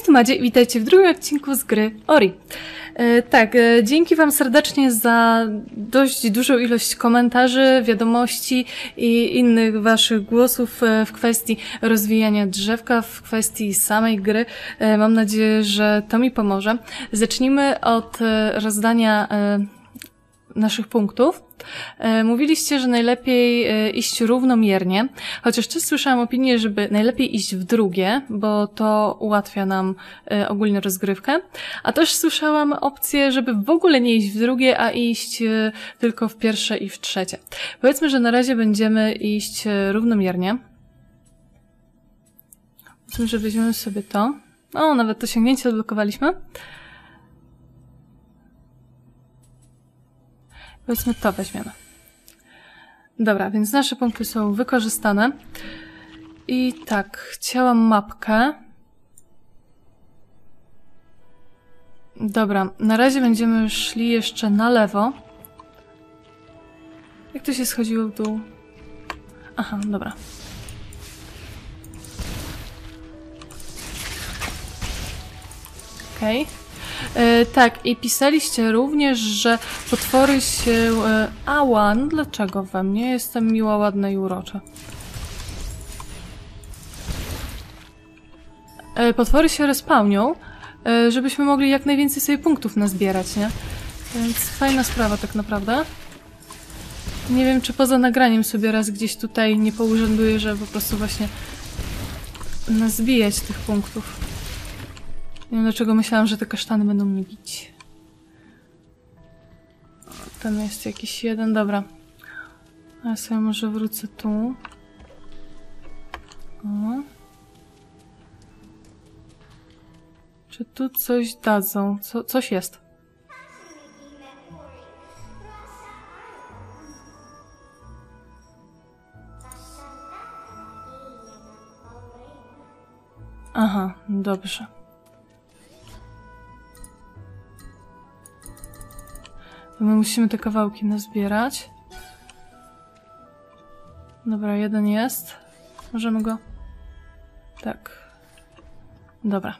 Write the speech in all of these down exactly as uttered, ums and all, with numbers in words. Cześć, tu Madzie, witajcie w drugim odcinku z gry Ori. E, tak, e, dzięki wam serdecznie za dość dużą ilość komentarzy, wiadomości i innych waszych głosów e, w kwestii rozwijania drzewka, w kwestii samej gry. E, mam nadzieję, że to mi pomoże. Zacznijmy od e, rozdania e, naszych punktów. Mówiliście, że najlepiej iść równomiernie, chociaż też słyszałam opinię, żeby najlepiej iść w drugie, bo to ułatwia nam ogólnie rozgrywkę, a też słyszałam opcję, żeby w ogóle nie iść w drugie, a iść tylko w pierwsze i w trzecie. Powiedzmy, że na razie będziemy iść równomiernie. Powiedzmy, że weźmiemy sobie to. O, nawet to sięgnięcie odblokowaliśmy. Powiedzmy, to weźmiemy. Dobra, więc nasze punkty są wykorzystane. I tak, chciałam mapkę. Dobra, na razie będziemy szli jeszcze na lewo. Jak to się schodziło w dół? Aha, dobra. Okej. Okay. Yy, tak, i pisaliście również, że potwory się... Yy, ała, no dlaczego we mnie? Jestem miła, ładna i urocza. Yy, potwory się respawnią, yy, żebyśmy mogli jak najwięcej sobie punktów nazbierać, nie? Więc fajna sprawa tak naprawdę. Nie wiem, czy poza nagraniem sobie raz gdzieś tutaj nie pourzęduję, żeby po prostu właśnie nazbijać tych punktów. Nie wiem, dlaczego myślałam, że te kasztany będą mnie bić. Tam jest jakiś jeden, dobra. A ja sobie może wrócę tu. O. Czy tu coś dadzą? Co, coś jest. Aha, dobrze. My musimy te kawałki nazbierać. Dobra, jeden jest. Możemy go... Tak. Dobra.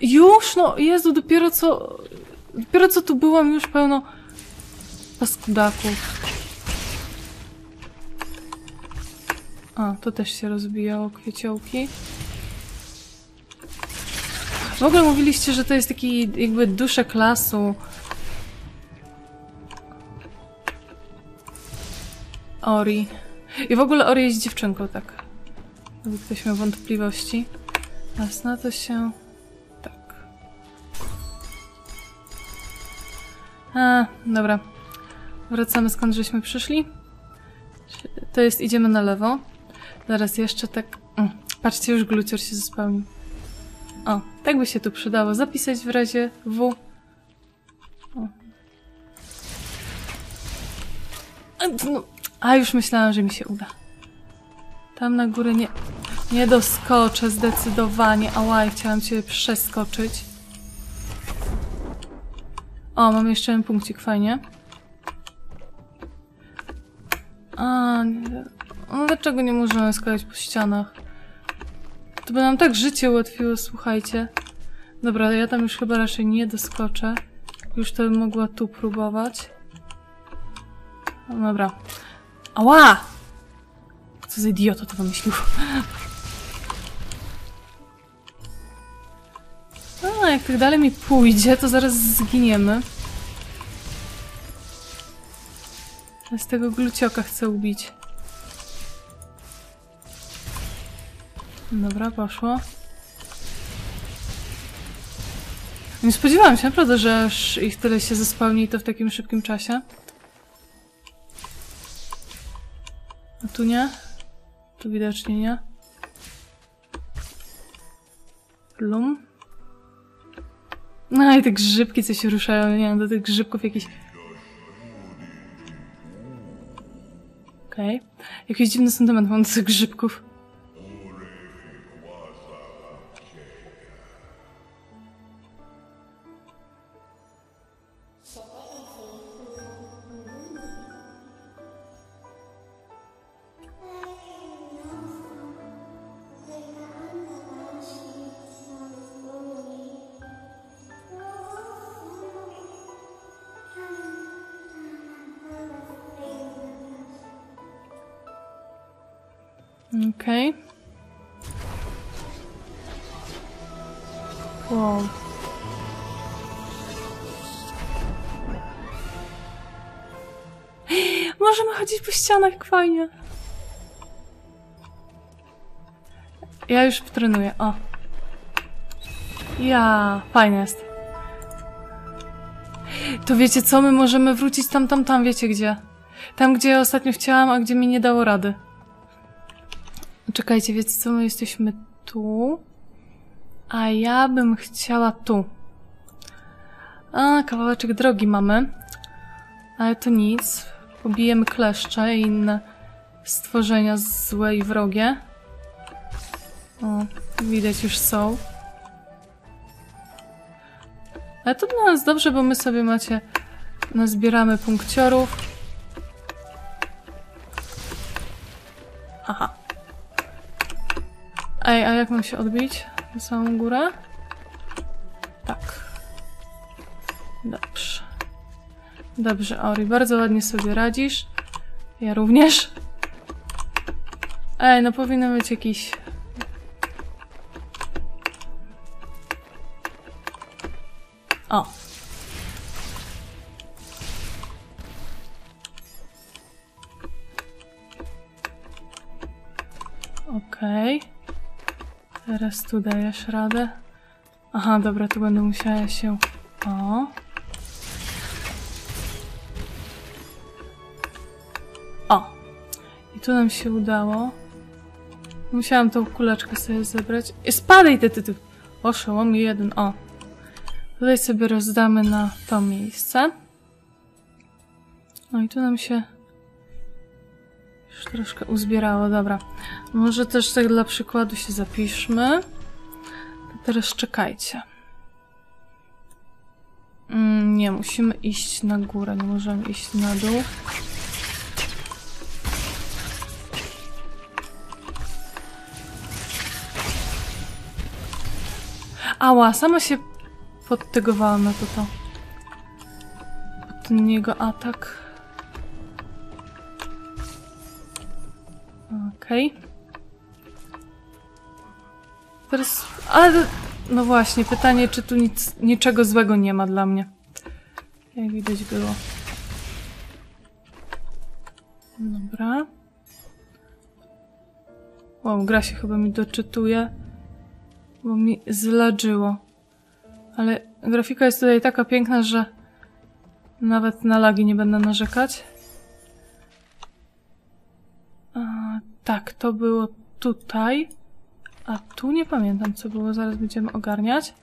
Już? No, Jezu, dopiero co... Dopiero co tu byłam, już pełno paskudaków. A, to też się rozbijało, kwieciołki. W ogóle mówiliście, że to jest taki jakby duszek lasu. Ori. I w ogóle Ori jest dziewczynką, tak. Gdyby ktoś miał wątpliwości. Jasna, to się... Tak. A, dobra. Wracamy skąd żeśmy przyszli. To jest, idziemy na lewo. Zaraz jeszcze tak... Patrzcie, już glucior się zupełnił. O, tak by się tu przydało zapisać w razie W. O. A, no. A, już myślałam, że mi się uda. Tam na górę nie... Nie doskoczę zdecydowanie. Ałaj, chciałam cię przeskoczyć. O, mam jeszcze jeden punkcik, fajnie. A, nie... No, dlaczego nie możemy skakać po ścianach? To by nam tak życie ułatwiło, słuchajcie. Dobra, ja tam już chyba raczej nie doskoczę. Już to bym mogła tu próbować. Dobra. Ała! Co za idioto to wymyślił. A, jak tak dalej mi pójdzie, to zaraz zginiemy. Ja z tego glucioka chcę ubić. Dobra, poszło. Nie spodziewałam się naprawdę, że aż ich tyle się zespełni i to w takim szybkim czasie. A tu nie? Tu widocznie nie. Plum. No i te grzybki, co się ruszają. Nie wiem, do tych grzybków jakiś... Okej. Okay. Jakiś dziwny sentyment mam do tych grzybków. Okej. Okay. Wow. Możemy chodzić po ścianach, fajnie. Ja już trenuję, o. Ja, fajnie jest. To wiecie co, my możemy wrócić tam, tam, tam, wiecie gdzie. Tam, gdzie ostatnio chciałam, a gdzie mi nie dało rady. Czekajcie, wiecie co, my jesteśmy tu. A ja bym chciała tu. A, kawałeczek drogi mamy. Ale to nic. Pobijemy kleszcze i inne stworzenia złe i wrogie. O, widać już są. Ale to dla nas dobrze, bo my sobie macie... Nazbieramy punkciorów. Aha. Ej, a jak mam się odbić? Na samą górę? Tak. Dobrze. Dobrze, Ori, bardzo ładnie sobie radzisz. Ja również. Ej, no powinno być jakiś... O. Okej. Okay. Teraz tu dajesz radę. Aha, dobra, tu będę musiała się... O. O. I tu nam się udało. Musiałam tą kuleczkę sobie zebrać. I spadaj ty, ty, ty. Oszołom jeden, o. Tutaj sobie rozdamy na to miejsce. No i tu nam się... Już troszkę uzbierało, dobra. Może też tak dla przykładu się zapiszmy. To teraz czekajcie. Mm, nie, musimy iść na górę, nie możemy iść na dół. Ała, sama się podtygowałam na to to. Pod ten jego atak. Okej. Okay. Teraz... Ale... No właśnie, pytanie, czy tu nic, niczego złego nie ma dla mnie. Jak widać było. Dobra. Wow, gra się chyba mi doczytuje. Bo mi zlażyło. Ale grafika jest tutaj taka piękna, że... Nawet na lagi nie będę narzekać. Tak, to było tutaj. A tu nie pamiętam, co było. Zaraz będziemy ogarniać.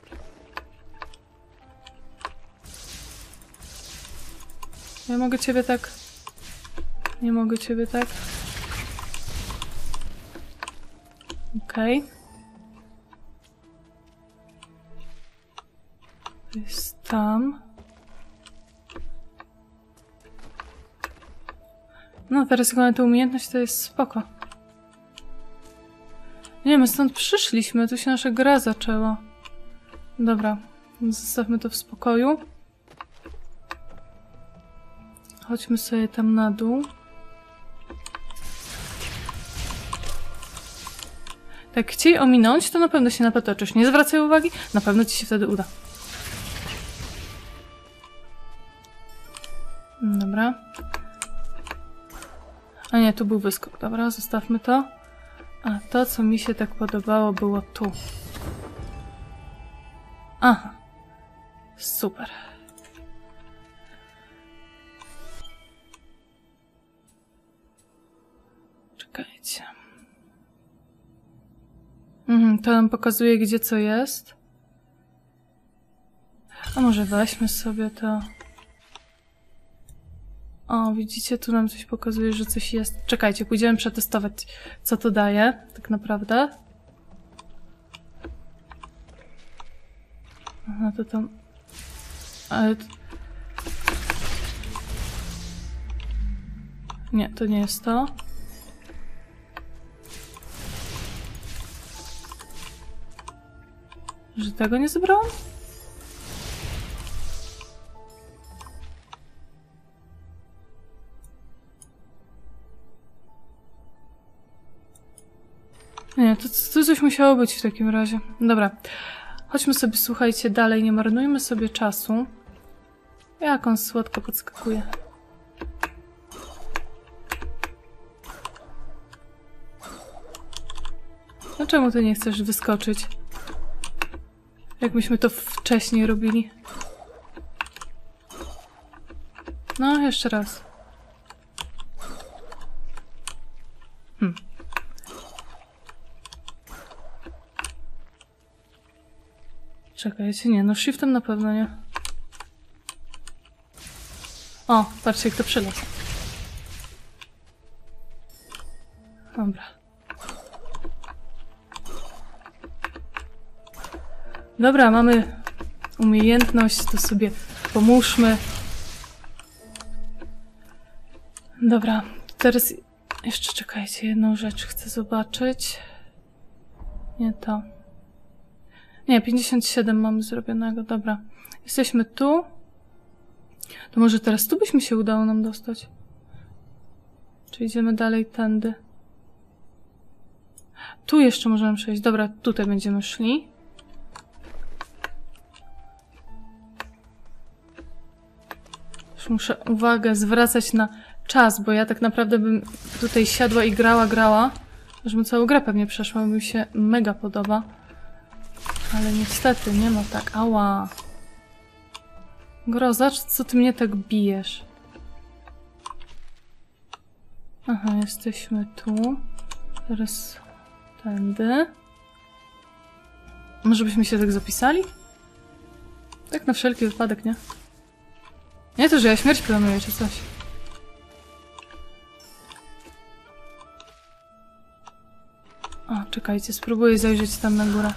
Ja mogę ciebie tak... Nie mogę ciebie tak. Okej. Okay. To jest tam. No, teraz jak mamy tę umiejętność, to jest spoko. Nie, my stąd przyszliśmy, tu się nasza gra zaczęła. Dobra, zostawmy to w spokoju. Chodźmy sobie tam na dół. Tak, chciej ominąć, to na pewno się napatoczysz. Nie zwracaj uwagi, na pewno ci się wtedy uda. Dobra. A nie, tu był wyskok. Dobra, zostawmy to. A to, co mi się tak podobało, było tu. Aha. Super. Czekajcie. Mhm, to nam pokazuje, gdzie co jest. A może weźmy sobie to... O, widzicie, tu nam coś pokazuje, że coś jest. Czekajcie, pójdziemy przetestować, co to daje, tak naprawdę. Aha, to tam... Ale... Nie, to nie jest to. Że tego nie zebrałam? Nie, to, to coś musiało być w takim razie. Dobra. Chodźmy sobie, słuchajcie, dalej. Nie marnujmy sobie czasu. Jak on słodko podskakuje. No czemu ty nie chcesz wyskoczyć? Jak myśmy to wcześniej robili. No, jeszcze raz. Hmm. Czekajcie, nie, no shiftem na pewno nie. O, patrzcie, jak to przelazł. Dobra. Dobra, mamy umiejętność, to sobie pomóżmy. Dobra, teraz jeszcze czekajcie, jedną rzecz chcę zobaczyć. Nie to. Nie, pięćdziesiąt siedem mamy zrobionego, dobra. Jesteśmy tu. To może teraz tu byśmy się udało nam dostać. Czy idziemy dalej tędy? Tu jeszcze możemy przejść. Dobra, tutaj będziemy szli. Już muszę uwagę zwracać na czas, bo ja tak naprawdę bym tutaj siadła i grała, grała. Aż bym całą grę pewnie przeszła, bo mi się mega podoba. Ale niestety nie ma tak. Ała. Grozacz, co ty mnie tak bijesz? Aha, jesteśmy tu. Teraz tędy. Może byśmy się tak zapisali? Tak na wszelki wypadek, nie? Nie to, że ja śmierć planuję, czy coś. O, czekajcie, spróbuję zajrzeć tam na górę.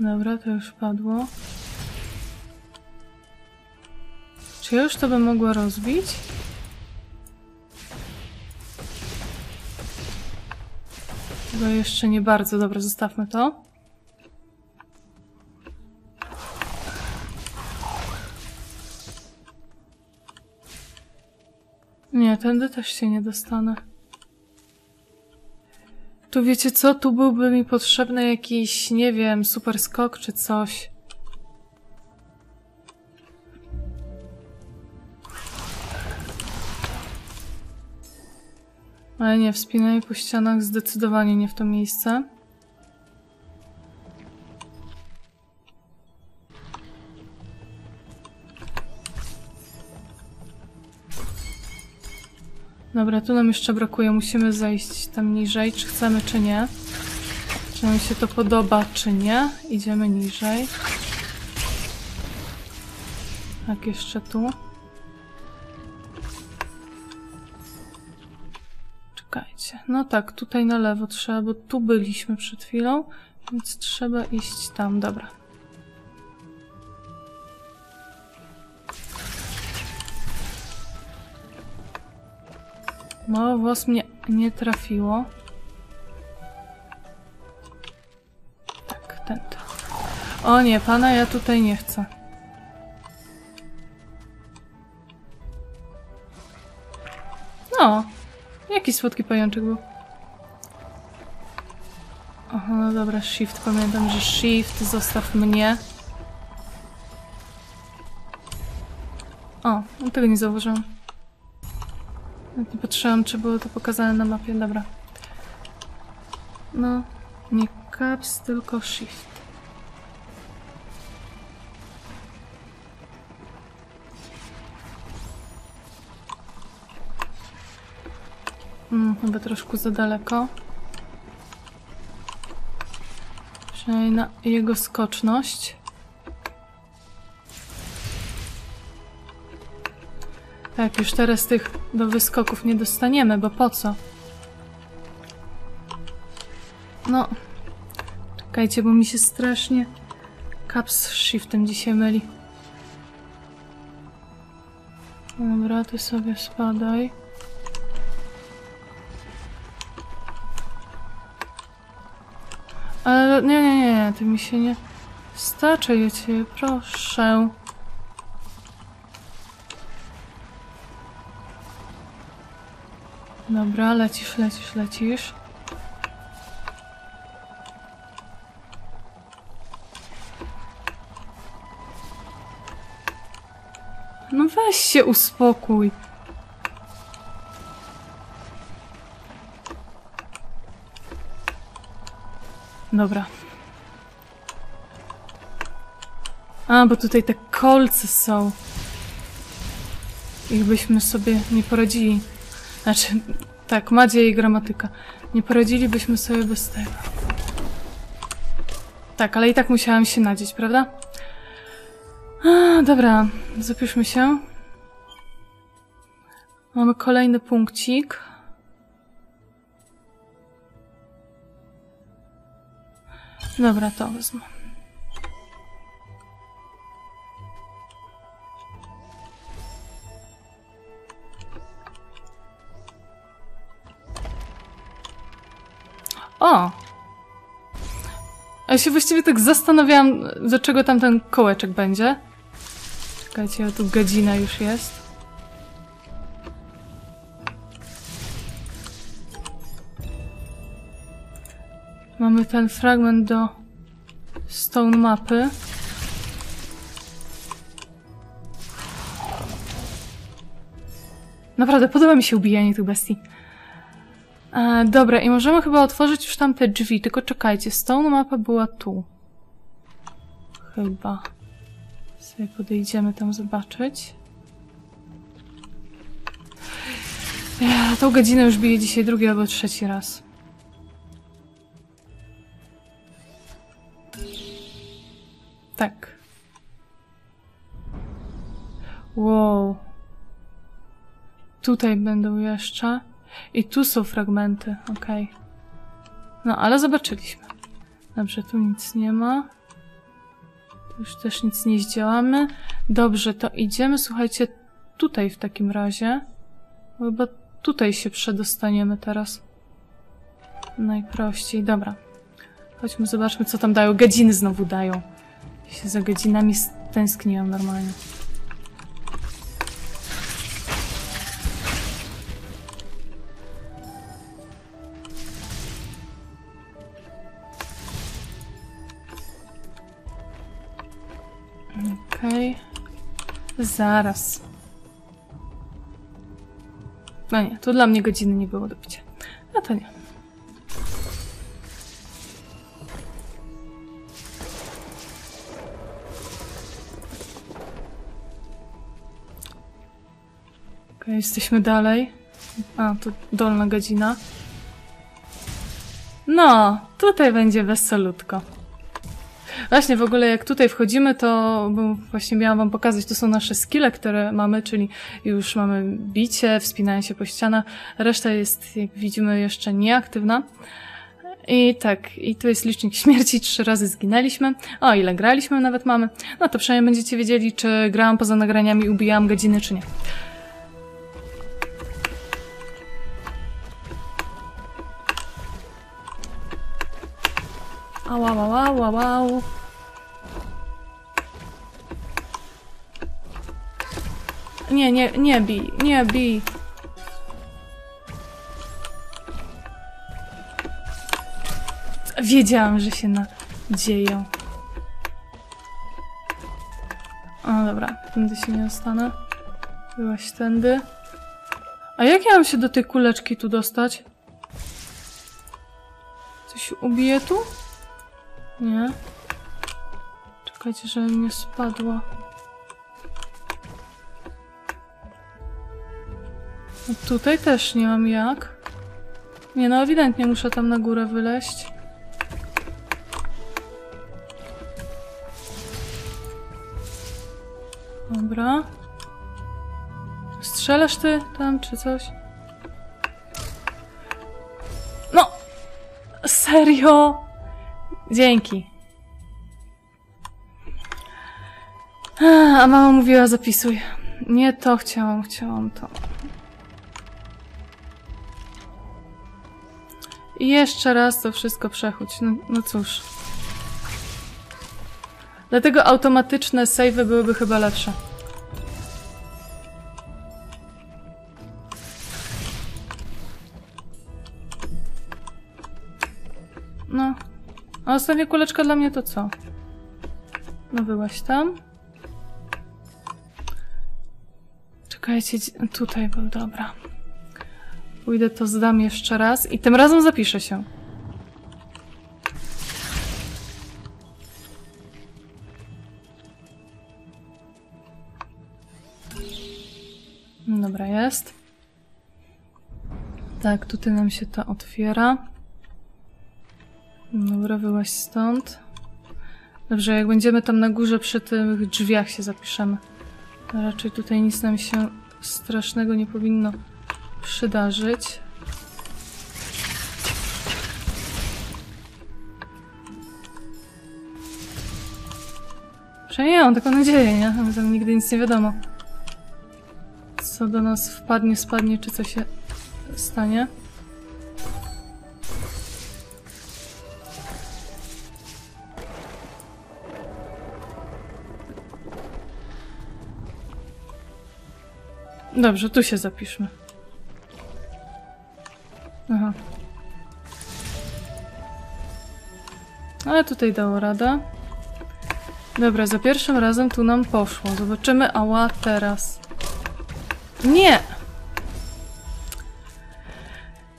Dobra, to już padło. Czy ja już to bym mogła rozbić? Chyba jeszcze nie bardzo. Dobra, zostawmy to. Nie, tędy też się nie dostanę. Tu wiecie co? Tu byłby mi potrzebny jakiś, nie wiem, super skok czy coś. Ale nie, wspinanie po ścianach zdecydowanie nie w to miejsce. Dobra, tu nam jeszcze brakuje. Musimy zejść tam niżej, czy chcemy, czy nie. Czy nam się to podoba, czy nie. Idziemy niżej. Tak, jeszcze tu. Czekajcie. No tak, tutaj na lewo trzeba, bo tu byliśmy przed chwilą, więc trzeba iść tam. Dobra. No, włos mnie nie trafiło. Tak, ten to. O nie, pana ja tutaj nie chcę. No, jaki słodki pajączek był. Aha, no dobra, shift. Pamiętam, że shift, zostaw mnie. O, no tego nie zauważyłam. Nie patrzyłam, czy było to pokazane na mapie. Dobra. No, nie caps, tylko shift. Hmm, chyba troszkę za daleko. Przynajmniej na jego skoczność. Tak, już teraz tych do wyskoków nie dostaniemy, bo po co? No, czekajcie, bo mi się strasznie caps shiftem dzisiaj myli. Dobra, ty sobie spadaj. Ale nie, nie, nie, ty mi się nie starczy, ja cię proszę. Dobra, lecisz, lecisz, lecisz. No weź się uspokój. Dobra. A, bo tutaj te kolce są. Ich byśmy sobie nie poradzili. Znaczy, tak, Madzia i gramatyka. Nie poradzilibyśmy sobie bez tego. Tak, ale i tak musiałam się nadzieć, prawda? A, dobra, zapiszmy się. Mamy kolejny punkcik. Dobra, to wezmę. O! Ja się właściwie tak zastanawiałam, do czego tam ten kołeczek będzie. Czekajcie, tu godzina już jest. Mamy ten fragment do stone mapy. Naprawdę, podoba mi się ubijanie tych bestii. E, dobra, i możemy chyba otworzyć już tam te drzwi, tylko czekajcie, stone mapa była tu. Chyba. Sobie podejdziemy tam zobaczyć. Ja tą godzinę już biję dzisiaj drugi albo trzeci raz. Tak. Wow. Tutaj będą jeszcze. I tu są fragmenty, okej. Okay. No, ale zobaczyliśmy. Dobrze, tu nic nie ma. Tu już też nic nie zdziałamy. Dobrze, to idziemy, słuchajcie, tutaj w takim razie. Chyba tutaj się przedostaniemy teraz. Najprościej, dobra. Chodźmy, zobaczmy, co tam dają. Godziny znowu dają. Ja się za godzinami stęskniłam normalnie. Okej. Okay. Zaraz. No nie, to dla mnie godziny nie było do picia. No to nie. Okej, jesteśmy dalej. A, tu dolna godzina. No, tutaj będzie wesolutko. Właśnie, w ogóle jak tutaj wchodzimy, to bo właśnie miałam wam pokazać, to są nasze skille, które mamy, czyli już mamy bicie, wspinanie się po ścianach, reszta jest, jak widzimy, jeszcze nieaktywna. I tak, i tu jest licznik śmierci, trzy razy zginęliśmy. O, ile graliśmy nawet mamy. No to przynajmniej będziecie wiedzieli, czy grałam poza nagraniami, ubijałam godziny, czy nie. Au, au, au, au, au. Nie, nie, nie bij, nie bij. Wiedziałam, że się nadzieją. O, dobra, tędy się nie dostanę. Byłaś tędy. A jak ja mam się do tej kuleczki tu dostać? Coś ubije tu? Nie. Czekajcie, żebym nie spadła. No tutaj też nie mam jak. Nie, no ewidentnie muszę tam na górę wyleźć. Dobra. Strzelasz ty tam, czy coś? No! Serio? Dzięki. A mama mówiła, zapisuj. Nie to chciałam, chciałam to. I jeszcze raz to wszystko przechodź. No, no cóż. Dlatego automatyczne save'y byłyby chyba lepsze. No. A ostatnia kuleczka dla mnie to co? No byłaś tam. Czekajcie, tutaj był, dobra. Pójdę to zdam jeszcze raz i tym razem zapiszę się. Dobra, jest. Tak, tutaj nam się to otwiera. Dobra, wyłaź stąd. Dobrze, jak będziemy tam na górze przy tych drzwiach się zapiszemy. Raczej tutaj nic nam się strasznego nie powinno przydarzyć. Przynajmniej ja mam taką nadzieję, nie? Tam nigdy nic nie wiadomo. Co do nas wpadnie, spadnie, czy co się stanie. Dobrze, tu się zapiszmy. Aha. Ale tutaj dało radę. Dobra, za pierwszym razem tu nam poszło. Zobaczymy, ała, teraz. Nie!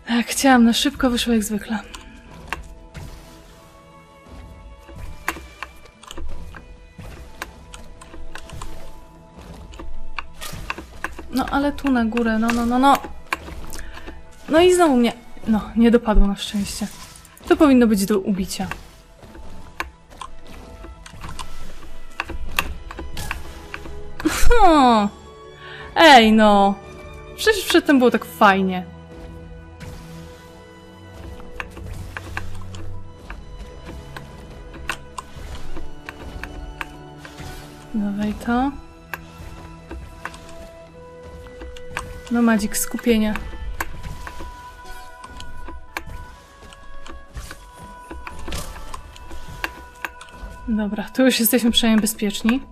Tak, chciałam, na szybko wyszło jak zwykle. No, ale tu na górę, no, no, no, no. No i znowu mnie... No, nie dopadło na szczęście. To powinno być do ubicia. O! Ej, no! Przecież przedtem było tak fajnie. Dawaj to. No, Madzik, skupienie. Dobra, tu już jesteśmy przynajmniej bezpieczni.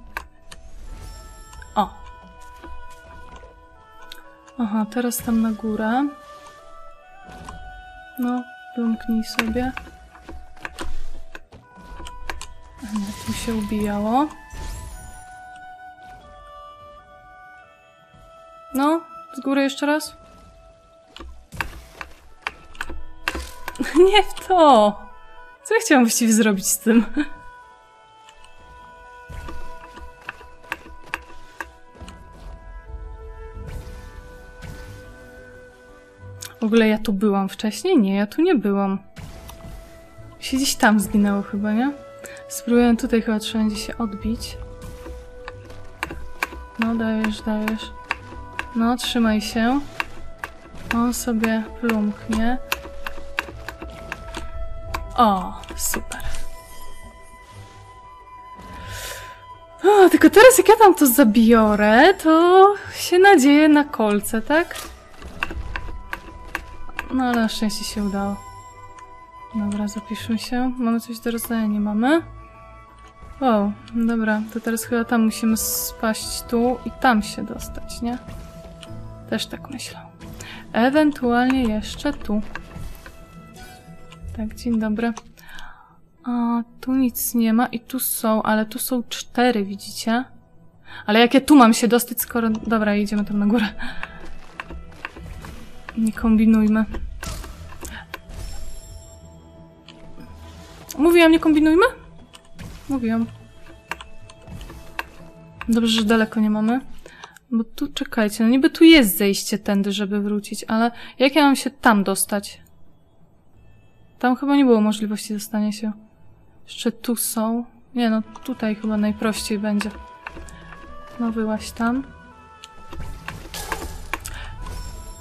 O. Aha, teraz tam na górę. No, domknij sobie. A tu się ubijało. No. Z góry jeszcze raz? Nie w to! Co ja chciałam właściwie zrobić z tym? W ogóle ja tu byłam wcześniej? Nie, ja tu nie byłam. Się gdzieś tam zginęło chyba, nie? Spróbuję tutaj, chyba trzeba będzie się odbić. No, dajesz, dajesz. No, trzymaj się. On sobie plumknie. O, super. O, tylko teraz jak ja tam to zabiorę, to się nadzieję na kolce, tak? No, ale na szczęście się udało. Dobra, zapiszmy się. Mamy coś do rozdania? Nie mamy. O, dobra, to teraz chyba tam musimy spaść tu i tam się dostać, nie? Też tak myślę. Ewentualnie jeszcze tu. Tak, dzień dobry. A, tu nic nie ma i tu są, ale tu są cztery, widzicie? Ale jak ja tu mam się dostać, skoro... Dobra, idziemy tam na górę. Nie kombinujmy. Mówiłam, nie kombinujmy? Mówiłam. Dobrze, że daleko nie mamy. Bo tu, czekajcie, no niby tu jest zejście tędy, żeby wrócić, ale jak ja mam się tam dostać? Tam chyba nie było możliwości dostania się. Jeszcze tu są. Nie, no tutaj chyba najprościej będzie. No wyłaś tam.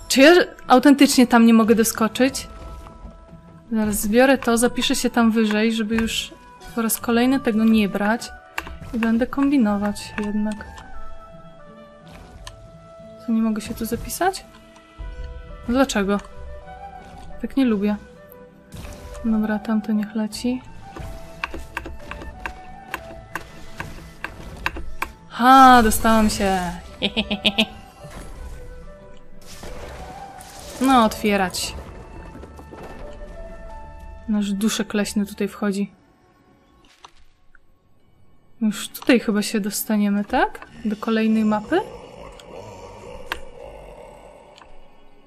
Czy ja autentycznie tam nie mogę doskoczyć? Zaraz zbiorę to, zapiszę się tam wyżej, żeby już po raz kolejny tego nie brać. I będę kombinować jednak. Nie mogę się tu zapisać? Dlaczego? Tak nie lubię. Dobra, tamto niech leci. Ha, dostałam się. No, otwierać. Nasz duszek leśny tutaj wchodzi. Już tutaj chyba się dostaniemy, tak? Do kolejnej mapy?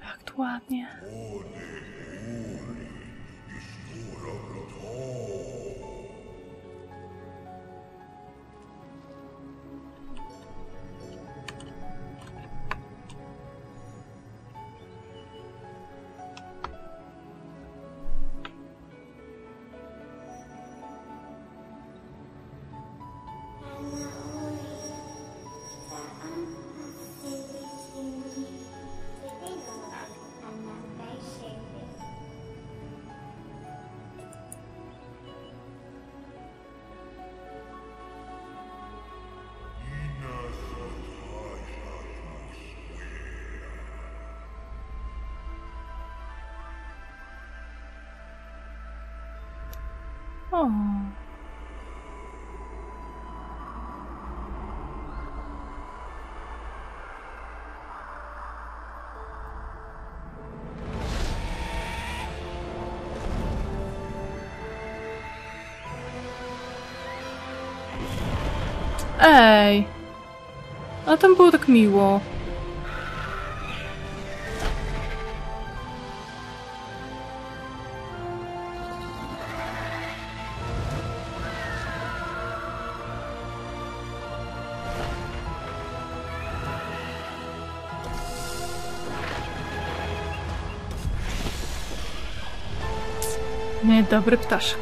Jak tu ładnie. O. Ej, a tam było tak miło. Niedobry ptaszek.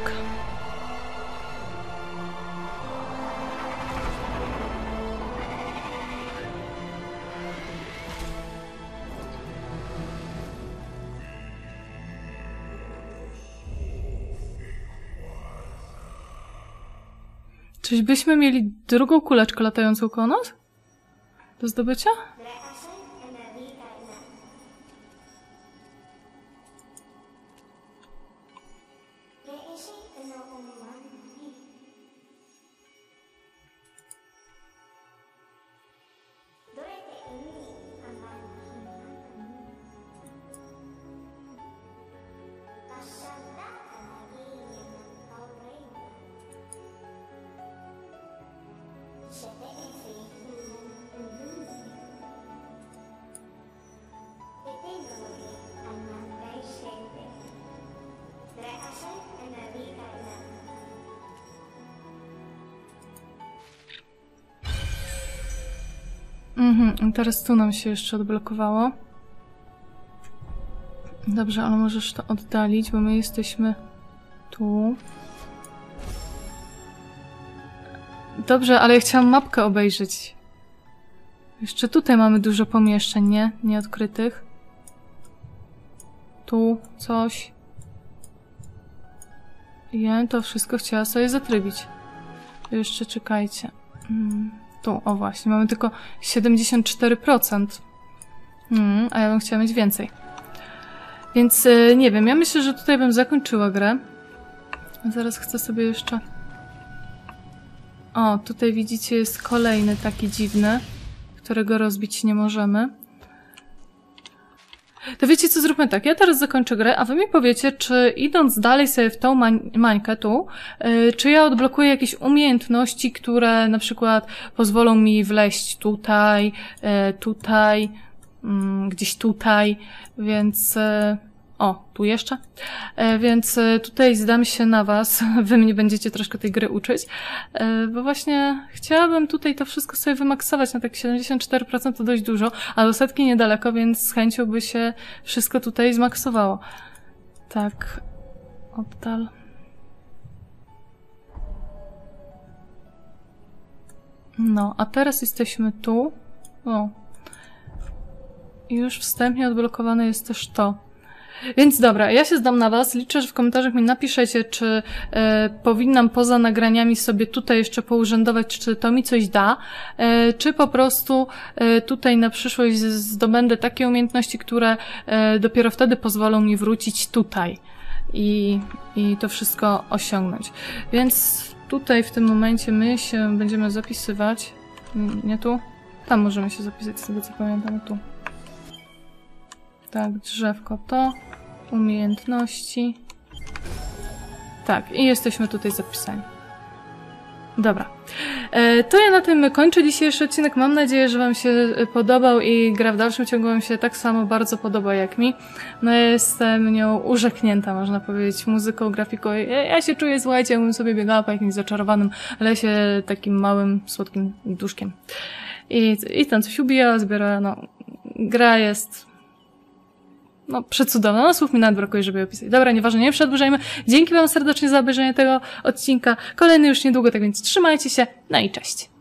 Czyżbyśmy mieli drugą kuleczkę latającą koło nas? Do zdobycia? Mhm, teraz tu nam się jeszcze odblokowało. Dobrze, ale możesz to oddalić, bo my jesteśmy tu. Dobrze, ale ja chciałam mapkę obejrzeć. Jeszcze tutaj mamy dużo pomieszczeń, nie? Nieodkrytych. Tu coś. Ja to wszystko chciała sobie zatrybić. Jeszcze czekajcie. Mm. Tu, o właśnie, mamy tylko siedemdziesiąt cztery procent. Mm, a ja bym chciała mieć więcej. Więc yy, nie wiem, ja myślę, że tutaj bym zakończyła grę. Zaraz chcę sobie jeszcze... O, tutaj widzicie, jest kolejny taki dziwny, którego rozbić nie możemy. To wiecie co, zróbmy tak, ja teraz zakończę grę, a wy mi powiecie, czy idąc dalej sobie w tą mań mańkę tu, yy, czy ja odblokuję jakieś umiejętności, które na przykład pozwolą mi wleźć tutaj, yy, tutaj, yy, gdzieś tutaj, więc... Yy, o, tu jeszcze. Yy, więc tutaj zdam się na was, wy mnie będziecie troszkę tej gry uczyć, yy, bo właśnie chciałabym tutaj to wszystko sobie wymaksować, na tak siedemdziesiąt cztery procent to dość dużo, a do setki niedaleko, więc z chęcią by się wszystko tutaj zmaksowało. Tak, oddal. No, a teraz jesteśmy tu. O. I już wstępnie odblokowane jest też to. Więc dobra, ja się zdam na was, liczę, że w komentarzach mi napiszecie, czy e, powinnam poza nagraniami sobie tutaj jeszcze pourzędować, czy to mi coś da, e, czy po prostu e, tutaj na przyszłość zdobędę takie umiejętności, które e, dopiero wtedy pozwolą mi wrócić tutaj i, i to wszystko osiągnąć. Więc tutaj w tym momencie my się będziemy zapisywać, nie tu, tam możemy się zapisać z tego co pamiętam, tu. Tak, drzewko to, umiejętności, Tak, i jesteśmy tutaj zapisani. Dobra. To ja na tym kończę dzisiejszy odcinek. Mam nadzieję, że wam się podobał i gra w dalszym ciągu wam się tak samo bardzo podoba jak mi. No ja jestem nią urzeknięta, można powiedzieć, muzyką, grafiką. Ja się czuję, słuchajcie, jakbym sobie biegała po jakimś zaczarowanym lesie takim małym, słodkim duszkiem. I, i tam coś ubija, zbiera, no... Gra jest... No, przecudowna. No, słów mi nawet brakuje, żeby je opisać. Dobra, nieważne, nie przedłużajmy. Dzięki wam serdecznie za obejrzenie tego odcinka. Kolejny już niedługo, tak więc trzymajcie się. No i cześć.